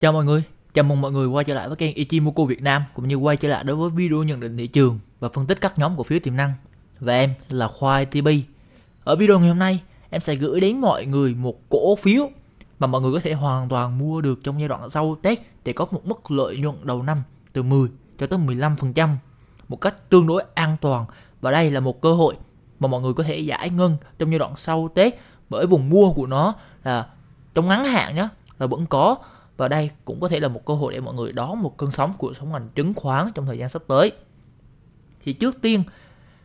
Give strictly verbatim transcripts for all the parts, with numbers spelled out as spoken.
Chào mọi người, chào mừng mọi người quay trở lại với kênh Ichimoku Việt Nam, cũng như quay trở lại đối với video nhận định thị trường và phân tích các nhóm cổ phiếu tiềm năng. Và em là Khoa i tê pê. Ở video ngày hôm nay, em sẽ gửi đến mọi người một cổ phiếu mà mọi người có thể hoàn toàn mua được trong giai đoạn sau Tết để có một mức lợi nhuận đầu năm từ mười cho tới mười lăm phần trăm một cách tương đối an toàn. Và đây là một cơ hội mà mọi người có thể giải ngân trong giai đoạn sau Tết, bởi vùng mua của nó là trong ngắn hạn nhé, là vẫn có. Và đây cũng có thể là một cơ hội để mọi người đón một cơn sóng của sóng ngành chứng khoán trong thời gian sắp tới. Thì trước tiên,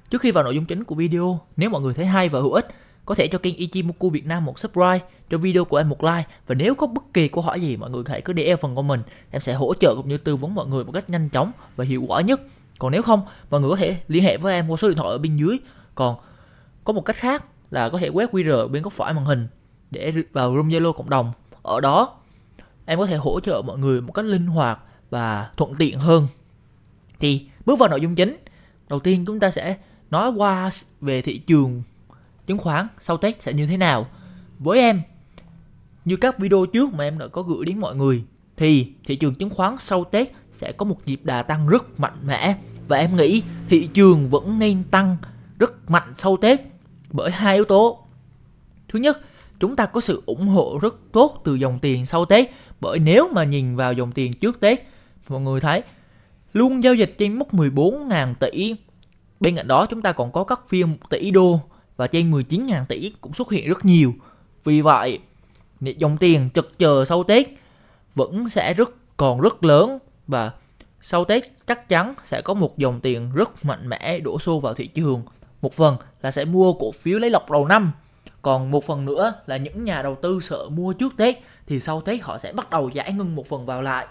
trước khi vào nội dung chính của video, nếu mọi người thấy hay và hữu ích, có thể cho kênh Ichimoku Việt Nam một subscribe, cho video của em một like. Và nếu có bất kỳ câu hỏi gì, mọi người hãy cứ để phần comment, em sẽ hỗ trợ cũng như tư vấn mọi người một cách nhanh chóng và hiệu quả nhất. Còn nếu không, mọi người có thể liên hệ với em qua số điện thoại ở bên dưới. Còn có một cách khác là có thể quét quy rờ bên góc phải màn hình để vào room Zalo cộng đồng. Ở đó em có thể hỗ trợ mọi người một cách linh hoạt và thuận tiện hơn. Thì bước vào nội dung chính, đầu tiên chúng ta sẽ nói qua về thị trường chứng khoán sau Tết sẽ như thế nào. Với em, như các video trước mà em đã có gửi đến mọi người, thì thị trường chứng khoán sau Tết sẽ có một nhịp đà tăng rất mạnh mẽ. Và em nghĩ thị trường vẫn nên tăng rất mạnh sau Tết bởi hai yếu tố. Thứ nhất, chúng ta có sự ủng hộ rất tốt từ dòng tiền sau Tết. Bởi nếu mà nhìn vào dòng tiền trước Tết, mọi người thấy luôn giao dịch trên mức mười bốn nghìn tỷ. Bên cạnh đó chúng ta còn có các phiên một tỷ đô và trên mười chín nghìn tỷ cũng xuất hiện rất nhiều. Vì vậy, dòng tiền chực chờ sau Tết vẫn sẽ rất còn rất lớn. Và sau Tết chắc chắn sẽ có một dòng tiền rất mạnh mẽ đổ xô vào thị trường. Một phần là sẽ mua cổ phiếu lấy lọc đầu năm, còn một phần nữa là những nhà đầu tư sợ mua trước Tết thì sau Tết họ sẽ bắt đầu giải ngân một phần vào lại.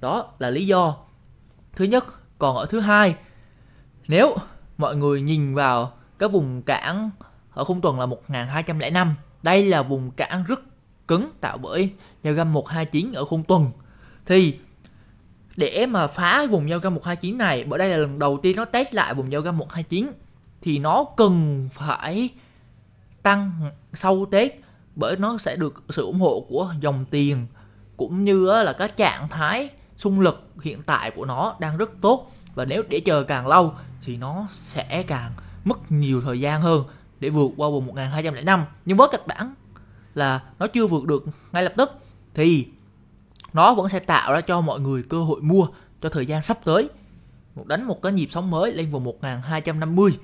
Đó là lý do thứ nhất. Còn ở thứ hai, nếu mọi người nhìn vào cái vùng cản ở khung tuần là một nghìn hai trăm lẻ năm, đây là vùng cản rất cứng tạo bởi giao găm một hai chín ở khung tuần. Thì để mà phá vùng giao găm một hai chín này, bởi đây là lần đầu tiên nó test lại vùng giao găm một hai chín, thì nó cần phải tăng sau Tết bởi nó sẽ được sự ủng hộ của dòng tiền cũng như là cái trạng thái xung lực hiện tại của nó đang rất tốt. Và nếu để chờ càng lâu thì nó sẽ càng mất nhiều thời gian hơn để vượt qua vùng một nghìn hai trăm lẻ năm. Nhưng với kịch bản là nó chưa vượt được ngay lập tức thì nó vẫn sẽ tạo ra cho mọi người cơ hội mua cho thời gian sắp tới, một đánh một cái nhịp sóng mới lên vùng một nghìn hai trăm năm mươi,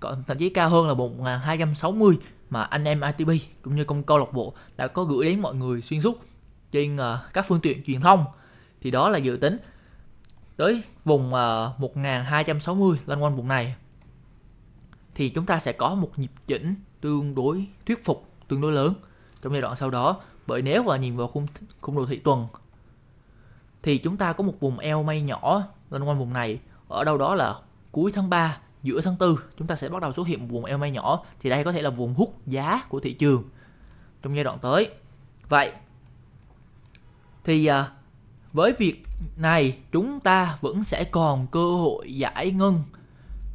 còn thậm chí cao hơn là một nghìn hai trăm sáu mươi mà anh em i tê pê cũng như công câu lạc bộ đã có gửi đến mọi người xuyên suốt trên uh, các phương tiện truyền thông. Thì đó là dự tính tới vùng uh, một nghìn hai trăm sáu mươi, loanh quanh vùng này thì chúng ta sẽ có một nhịp chỉnh tương đối thuyết phục, tương đối lớn trong giai đoạn sau đó. Bởi nếu mà nhìn vào khung khung đồ thị tuần thì chúng ta có một vùng e em a nhỏ loanh quanh vùng này, ở đâu đó là cuối tháng ba, giữa tháng tư chúng ta sẽ bắt đầu xuất hiện một vùng e em a nhỏ. Thì đây có thể là vùng hút giá của thị trường trong giai đoạn tới. Vậy thì với việc này, chúng ta vẫn sẽ còn cơ hội giải ngân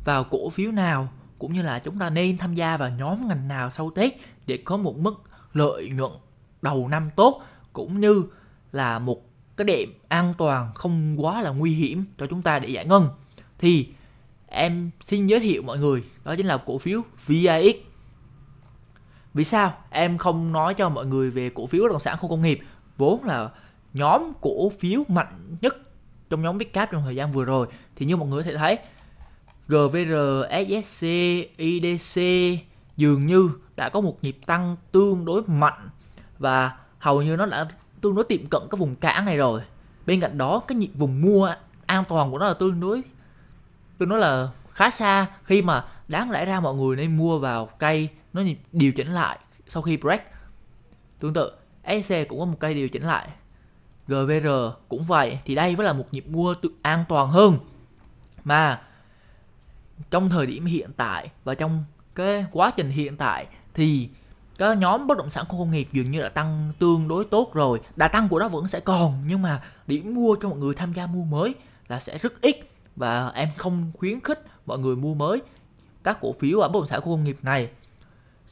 vào cổ phiếu nào, cũng như là chúng ta nên tham gia vào nhóm ngành nào sau Tết để có một mức lợi nhuận đầu năm tốt, cũng như là một cái đệm an toàn không quá là nguy hiểm cho chúng ta để giải ngân. Thì em xin giới thiệu mọi người, đó chính là cổ phiếu vê i ích. Vì sao em không nói cho mọi người về cổ phiếu bất động sản khu công nghiệp, vốn là nhóm cổ phiếu mạnh nhất trong nhóm big cap trong thời gian vừa rồi? Thì như mọi người có thể thấy, giê vê rờ, ét ét xê, i đê xê dường như đã có một nhịp tăng tương đối mạnh và hầu như nó đã tương đối tiệm cận các vùng cản này rồi. Bên cạnh đó, cái nhịp vùng mua an toàn của nó là tương đối tôi nói là khá xa, khi mà đáng lẽ ra mọi người nên mua vào cây nó điều chỉnh lại sau khi break. Tương tự ét ét xê cũng có một cây điều chỉnh lại, giê vê rờ cũng vậy. Thì đây vẫn là một nhịp mua an toàn hơn. Mà trong thời điểm hiện tại và trong cái quá trình hiện tại thì cái nhóm bất động sản khu công nghiệp dường như đã tăng tương đối tốt rồi. Đà tăng của nó vẫn sẽ còn, nhưng mà điểm mua cho mọi người tham gia mua mới là sẽ rất ít. Và em không khuyến khích mọi người mua mới các cổ phiếu ở bất động sản khu công nghiệp này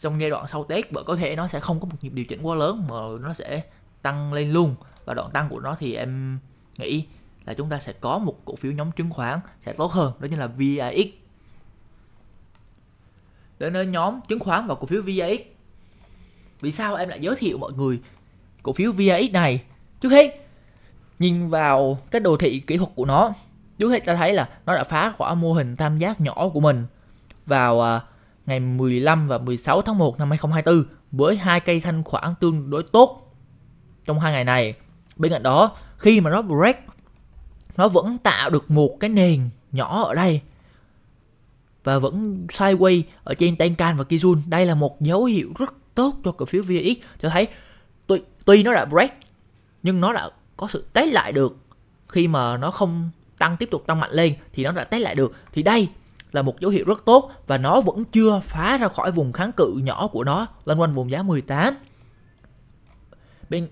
trong giai đoạn sau Tết, bởi có thể nó sẽ không có một nhịp điều chỉnh quá lớn mà nó sẽ tăng lên luôn. Và đoạn tăng của nó thì em nghĩ là chúng ta sẽ có một cổ phiếu nhóm chứng khoán sẽ tốt hơn, đó chính là vê i ích. Đến với nhóm chứng khoán và cổ phiếu vê i ích, vì sao em lại giới thiệu mọi người cổ phiếu vê i ích này? Trước hết, nhìn vào cái đồ thị kỹ thuật của nó, trước hết ta thấy là nó đã phá khỏi mô hình tam giác nhỏ của mình vào ngày mười lăm và mười sáu tháng một năm hai nghìn không trăm hai mươi tư với hai cây thanh khoản tương đối tốt trong hai ngày này. Bên cạnh đó, khi mà nó break, nó vẫn tạo được một cái nền nhỏ ở đây và vẫn sideways ở trên Tenkan và Kijun. Đây là một dấu hiệu rất tốt cho cổ phiếu vê i ích, cho thấy tuy, tuy nó đã break nhưng nó đã có sự test lại được. Khi mà nó không tăng tiếp tục tăng mạnh lên thì nó đã test lại được, thì đây là một dấu hiệu rất tốt. Và nó vẫn chưa phá ra khỏi vùng kháng cự nhỏ của nó lên quanh vùng giá mười tám. Bên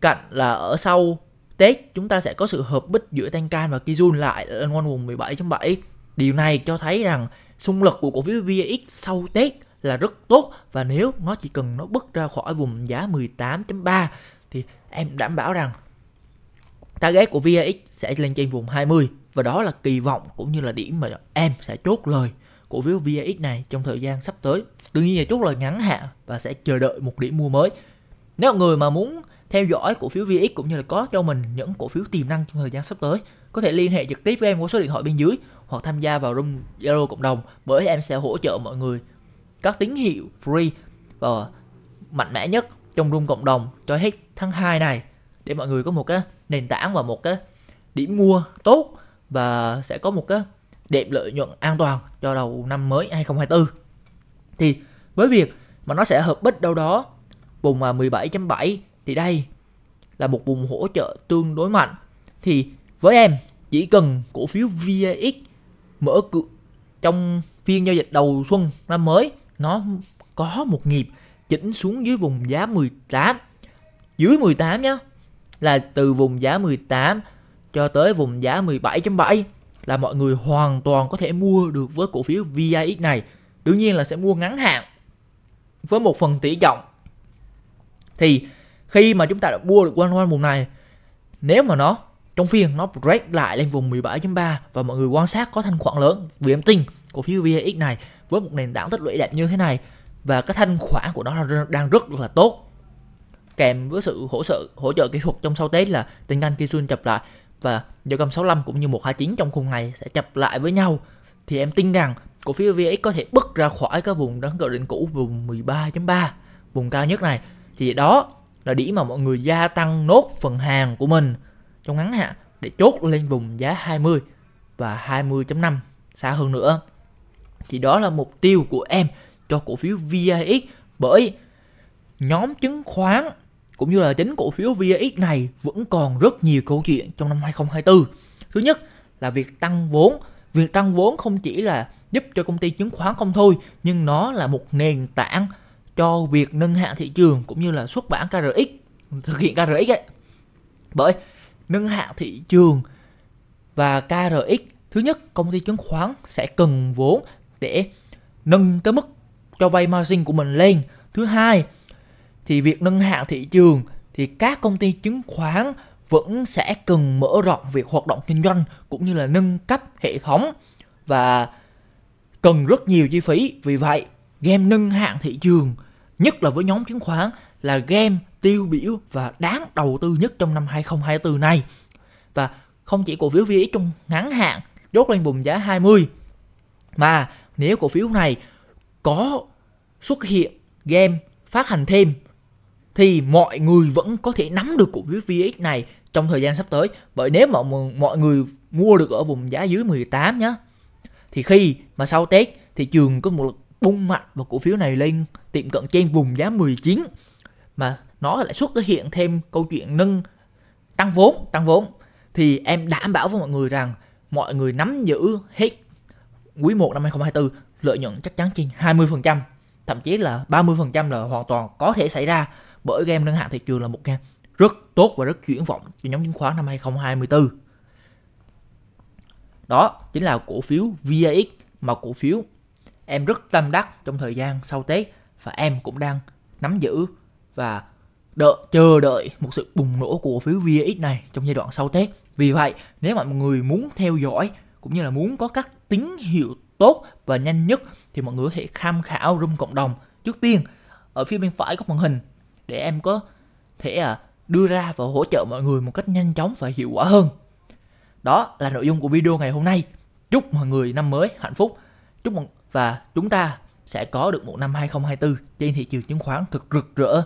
cạnh là ở sau Tết chúng ta sẽ có sự hợp bích giữa Tenkan và Kijun lại lên quanh vùng mười bảy chấm bảy. Điều này cho thấy rằng xung lực của cổ phiếu vê i ích sau Tết là rất tốt, và nếu nó chỉ cần nó bứt ra khỏi vùng giá mười tám chấm ba thì em đảm bảo rằng target của vê i ích sẽ lên trên vùng hai mươi, và đó là kỳ vọng cũng như là điểm mà em sẽ chốt lời cổ phiếu vê i ích này trong thời gian sắp tới. Tuy nhiên là chốt lời ngắn hạn và sẽ chờ đợi một điểm mua mới. Nếu người mà muốn theo dõi cổ phiếu vê i ích cũng như là có cho mình những cổ phiếu tiềm năng trong thời gian sắp tới, có thể liên hệ trực tiếp với em qua số điện thoại bên dưới hoặc tham gia vào room Zalo cộng đồng, bởi em sẽ hỗ trợ mọi người các tín hiệu free và mạnh mẽ nhất trong room cộng đồng cho hết tháng hai này, để mọi người có một cái nền tảng và một cái điểm mua tốt và sẽ có một cái đẹp lợi nhuận an toàn cho đầu năm mới hai nghìn không trăm hai mươi tư. Thì với việc mà nó sẽ hợp bích đâu đó vùng mười bảy chấm bảy thì đây là một vùng hỗ trợ tương đối mạnh. Thì với em, chỉ cần cổ phiếu vê i ích mở cửa trong phiên giao dịch đầu xuân năm mới, nó có một nhịp chỉnh xuống dưới vùng giá mười tám, dưới mười tám nhé, là từ vùng giá mười tám cho tới vùng giá mười bảy chấm bảy là mọi người hoàn toàn có thể mua được với cổ phiếu vê i ích này. Đương nhiên là sẽ mua ngắn hạn với một phần tỷ trọng. Thì khi mà chúng ta đã mua được quanh quanh vùng này, nếu mà nó trong phiên nó break lại lên vùng mười bảy chấm ba và mọi người quan sát có thanh khoản lớn, vì em tin cổ phiếu vê i ích này với một nền tảng tích lũy đẹp như thế này và cái thanh khoản của nó đang rất là tốt, kèm với sự hỗ trợ hỗ trợ kỹ thuật trong sau Tết là Tenkan Kijun chập lại và G M sáu mươi lăm cũng như một hai chín trong khung này sẽ chập lại với nhau, thì em tin rằng cổ phiếu vê i ích có thể bứt ra khỏi cái vùng đấng cờ định cũ vùng mười ba chấm ba, vùng cao nhất này. Thì đó là điểm mà mọi người gia tăng nốt phần hàng của mình trong ngắn hạn để chốt lên vùng giá hai mươi và hai mươi chấm năm xa hơn nữa. Thì đó là mục tiêu của em cho cổ phiếu vê i ích, bởi nhóm chứng khoán cũng như là chính cổ phiếu vê i ích này vẫn còn rất nhiều câu chuyện trong năm hai nghìn không trăm hai mươi tư. Thứ nhất là việc tăng vốn. Việc tăng vốn không chỉ là giúp cho công ty chứng khoán không thôi, nhưng nó là một nền tảng cho việc nâng hạng thị trường cũng như là xuất bản K R X, thực hiện K R X ấy. Bởi nâng hạng thị trường và K R X, thứ nhất công ty chứng khoán sẽ cần vốn để nâng cái mức cho vay margin của mình lên. Thứ hai thì việc nâng hạng thị trường thì các công ty chứng khoán vẫn sẽ cần mở rộng việc hoạt động kinh doanh cũng như là nâng cấp hệ thống và cần rất nhiều chi phí. Vì vậy game nâng hạng thị trường, nhất là với nhóm chứng khoán, là game tiêu biểu và đáng đầu tư nhất trong năm hai nghìn không trăm hai mươi tư này. Và không chỉ cổ phiếu vê i ích trong ngắn hạn chốt lên vùng giá hai mươi, mà nếu cổ phiếu này có xuất hiện game phát hành thêm thì mọi người vẫn có thể nắm được cổ phiếu vê i ích này trong thời gian sắp tới. Bởi nếu mà mọi người mua được ở vùng giá dưới mười tám nhé, thì khi mà sau Tết thị trường có một lực bung mạnh và cổ phiếu này lên tiệm cận trên vùng giá mười chín, mà nó lại xuất hiện thêm câu chuyện nâng tăng vốn tăng vốn thì em đảm bảo với mọi người rằng mọi người nắm giữ hết quý một năm hai nghìn không trăm hai mươi tư lợi nhuận chắc chắn trên hai mươi phần trăm, thậm chí là ba mươi phần trăm là hoàn toàn có thể xảy ra, bởi game nâng hạng thị trường là một game rất tốt và rất chuyển vọng cho nhóm chứng khoán năm hai nghìn không trăm hai mươi tư. Đó chính là cổ phiếu vê i ích mà cổ phiếu em rất tâm đắc trong thời gian sau Tết và em cũng đang nắm giữ và đợi, chờ đợi một sự bùng nổ của phiếu vê i ích này trong giai đoạn sau Tết. Vì vậy, nếu mọi người muốn theo dõi cũng như là muốn có các tín hiệu tốt và nhanh nhất thì mọi người có thể tham khảo room cộng đồng. Trước tiên, ở phía bên phải góc màn hình để em có thể đưa ra và hỗ trợ mọi người một cách nhanh chóng và hiệu quả hơn. Đó là nội dung của video ngày hôm nay. Chúc mọi người năm mới hạnh phúc. Chúc mọi... Và chúng ta sẽ có được một năm hai không hai tư trên thị trường chứng khoán thật rực rỡ.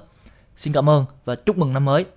Xin cảm ơn và chúc mừng năm mới.